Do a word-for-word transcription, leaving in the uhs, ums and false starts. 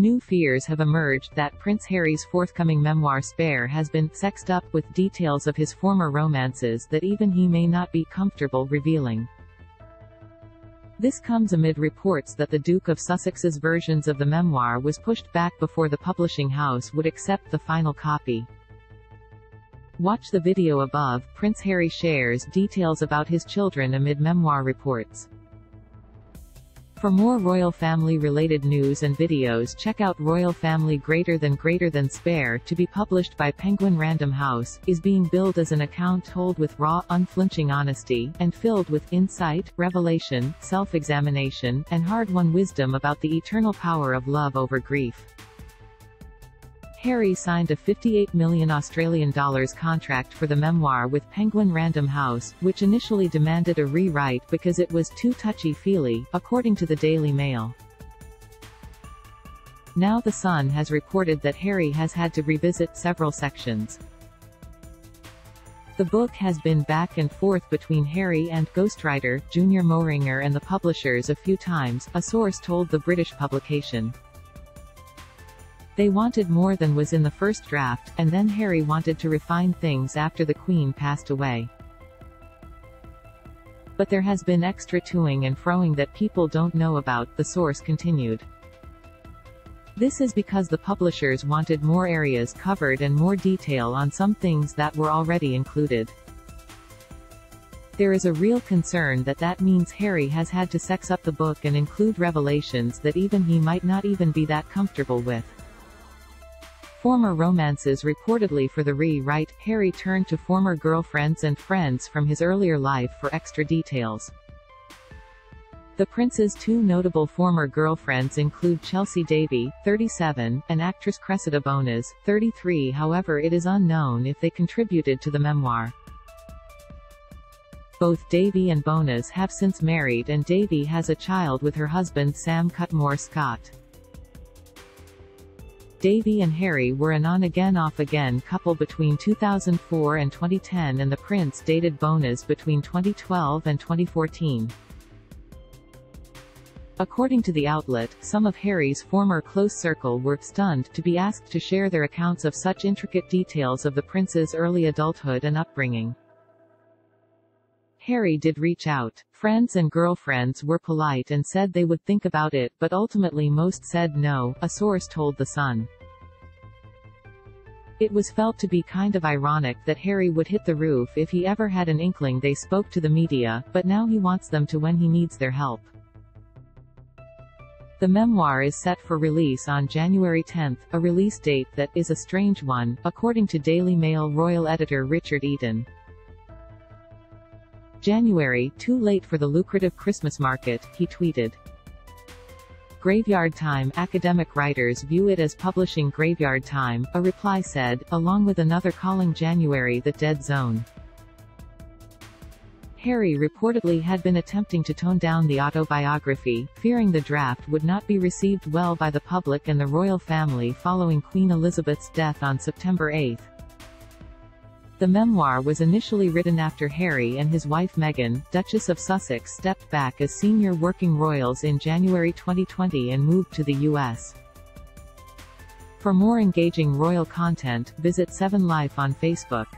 New fears have emerged that Prince Harry's forthcoming memoir Spare has been sexed up with details of his former romances that even he may not be comfortable revealing. This comes amid reports that the Duke of Sussex's versions of the memoir was pushed back before the publishing house would accept the final copy. Watch the video above. Prince Harry shares details about his children amid memoir reports. For more royal family related news and videos, check out Royal Family Greater Than Greater Than Spare, to be published by Penguin Random House, is being billed as an account told with raw, unflinching honesty, and filled with insight, revelation, self-examination, and hard-won wisdom about the eternal power of love over grief. Harry signed a fifty-eight million Australian dollars contract for the memoir with Penguin Random House, which initially demanded a rewrite because it was too touchy-feely, according to the Daily Mail. Now The Sun has reported that Harry has had to revisit several sections. The book has been back and forth between Harry and ghostwriter J R Moehringer and the publishers a few times, a source told the British publication. They wanted more than was in the first draft, and then Harry wanted to refine things after the Queen passed away. But there has been extra toing and froing that people don't know about, the source continued. This is because the publishers wanted more areas covered and more detail on some things that were already included. There is a real concern that that means Harry has had to sex up the book and include revelations that even he might not even be that comfortable with. Former romances reportedly for the rewrite, Harry turned to former girlfriends and friends from his earlier life for extra details. The prince's two notable former girlfriends include Chelsea Davy, thirty-seven, and actress Cressida Bonas, thirty-three. However, it is unknown if they contributed to the memoir. Both Davy and Bonas have since married, and Davy has a child with her husband Sam Cutmore-Scott. Davy and Harry were an on-again off-again couple between two thousand four and twenty ten, and the prince dated Bonas between twenty twelve and twenty fourteen. According to the outlet, some of Harry's former close circle were stunned to be asked to share their accounts of such intricate details of the prince's early adulthood and upbringing. Harry did reach out. Friends and girlfriends were polite and said they would think about it, but ultimately most said no, a source told The Sun. It was felt to be kind of ironic that Harry would hit the roof if he ever had an inkling they spoke to the media, but now he wants them to when he needs their help. The memoir is set for release on January tenth, a release date that is a strange one, according to Daily Mail royal editor Richard Eden. January, too late for the lucrative Christmas market, he tweeted. Graveyard Time academic writers view it as publishing graveyard time, a reply said, along with another calling January the dead zone. Harry reportedly had been attempting to tone down the autobiography, fearing the draft would not be received well by the public and the royal family following Queen Elizabeth's death on September eighth. The memoir was initially written after Harry and his wife Meghan, Duchess of Sussex, stepped back as senior working royals in January twenty twenty and moved to the U S. For more engaging royal content, visit Seven Life on Facebook.